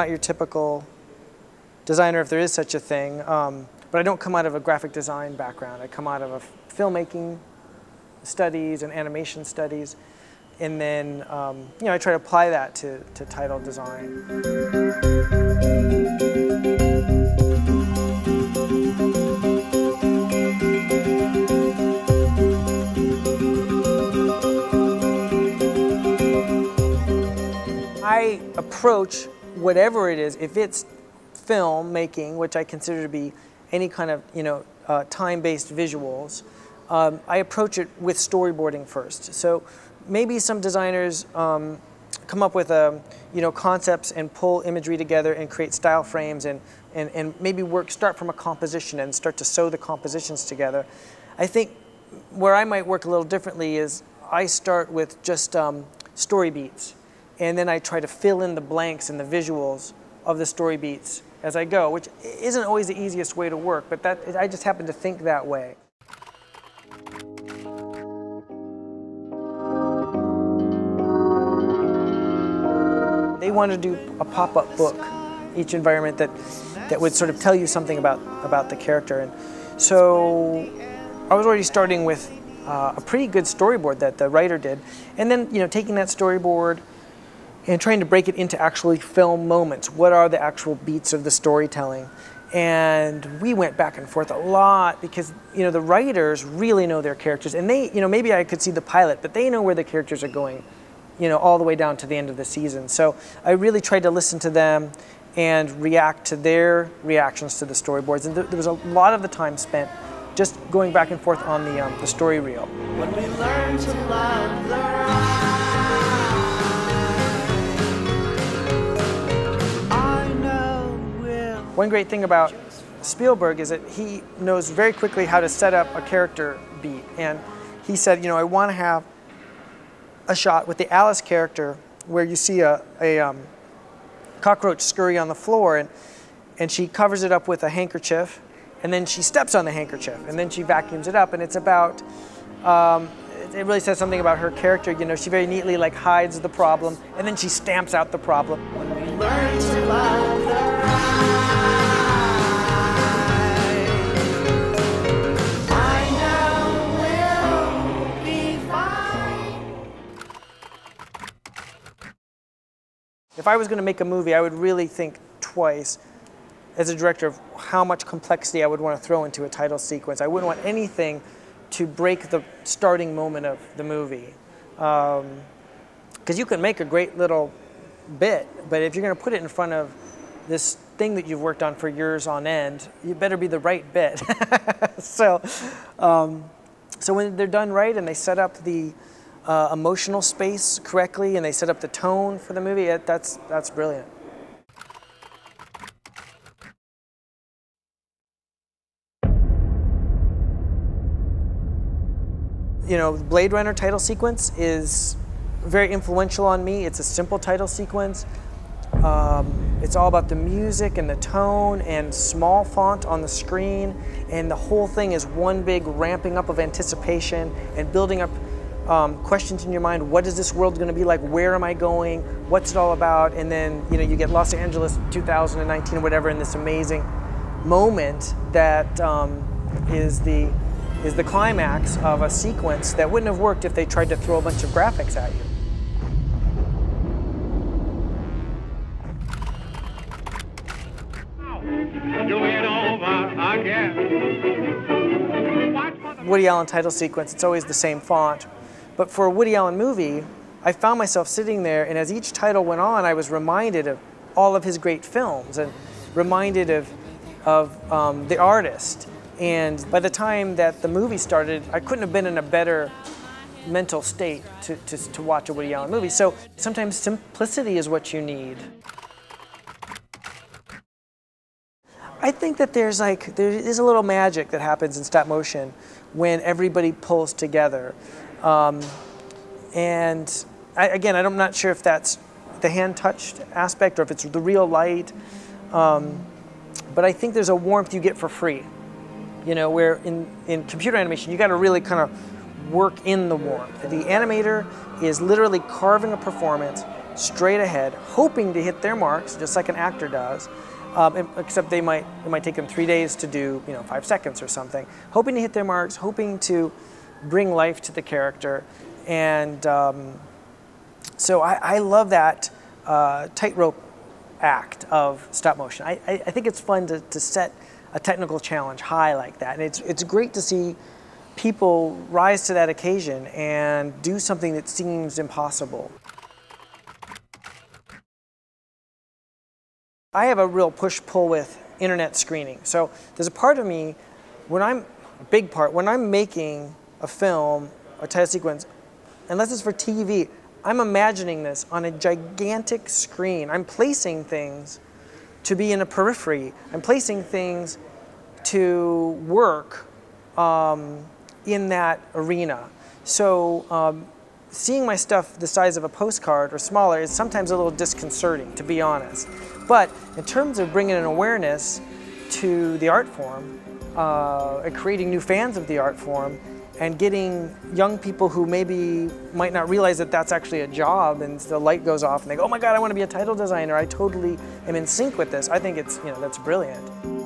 not your typical designer, if there is such a thing. But I don't come out of a graphic design background. I come out of a filmmaking studies and animation studies. And then, you know, I try to apply that to title design. I approach whatever it is, if it's filmmaking, which I consider to be any kind of, you know, time-based visuals, I approach it with storyboarding first. So maybe some designers come up with you know, concepts and pull imagery together and create style frames and maybe start from a composition and start to sew the compositions together. I think where I might work a little differently is I start with just story beats, and then I try to fill in the blanks and the visuals of the story beats as I go, which isn't always the easiest way to work, but that, I just happen to think that way. They wanted to do a pop-up book, each environment that would sort of tell you something about the character. And so I was already starting with a pretty good storyboard that the writer did, and then, you know, taking that storyboard and trying to break it into actually film moments. What are the actual beats of the storytelling? And we went back and forth a lot because, you know, the writers really know their characters, and they, you know, maybe I could see the pilot, but they know where the characters are going, you know, all the way down to the end of the season. So I really tried to listen to them and react to their reactions to the storyboards. And there was a lot of the time spent just going back and forth on the story reel. When we learn to love, I know we'll. One great thing about Spielberg is that he knows very quickly how to set up a character beat. And he said, you know, I want to have a shot with the Alice character where you see a cockroach scurry on the floor, and she covers it up with a handkerchief, and then she steps on the handkerchief, and then she vacuums it up, and it's about, it really says something about her character. You know, she very neatly like hides the problem, and then she stamps out the problem. When we learn to love the If I was going to make a movie, I would really think twice as a director of how much complexity I would want to throw into a title sequence. I wouldn't want anything to break the starting moment of the movie. Because you can make a great little bit, but if you're going to put it in front of this thing that you've worked on for years on end, you better be the right bit. So when they're done right and they set up the emotional space correctly, and they set up the tone for the movie, that's brilliant. You know, the Blade Runner title sequence is very influential on me. It's a simple title sequence. It's all about the music and the tone and small font on the screen, and the whole thing is one big ramping up of anticipation and building up questions in your mind. What is this world going to be like? Where am I going? What's it all about? And then, you know, you get Los Angeles 2019 or whatever in this amazing moment that is the climax of a sequence that wouldn't have worked if they tried to throw a bunch of graphics at you. Woody Allen title sequence, it's always the same font. But for a Woody Allen movie, I found myself sitting there, and as each title went on, I was reminded of all of his great films and reminded of the artist. And by the time that the movie started, I couldn't have been in a better mental state to watch a Woody Allen movie. So sometimes simplicity is what you need. I think that there is a little magic that happens in stop motion when everybody pulls together. And I'm not sure if that's the hand-touched aspect or if it's the real light, but I think there's a warmth you get for free. You know, where in computer animation, you got to really kind of work in the warmth. The animator is literally carving a performance, straight ahead, hoping to hit their marks, just like an actor does, except it might take them 3 days to do 5 seconds or something, hoping to hit their marks, hoping to bring life to the character. And so I love that tightrope act of stop motion. I think it's fun to set a technical challenge high like that, and it's great to see people rise to that occasion and do something that seems impossible. I have a real push-pull with internet screening. So there's a part of me, when I'm making a film, a title sequence, unless it's for TV, I'm imagining this on a gigantic screen. I'm placing things to be in a periphery. I'm placing things to work in that arena. So seeing my stuff the size of a postcard or smaller is sometimes a little disconcerting, to be honest. But in terms of bringing an awareness to the art form, and creating new fans of the art form, and getting young people who maybe might not realize that that's actually a job, and the light goes off and they go, oh my God, I want to be a title designer. I totally am in sync with this. I think that's brilliant.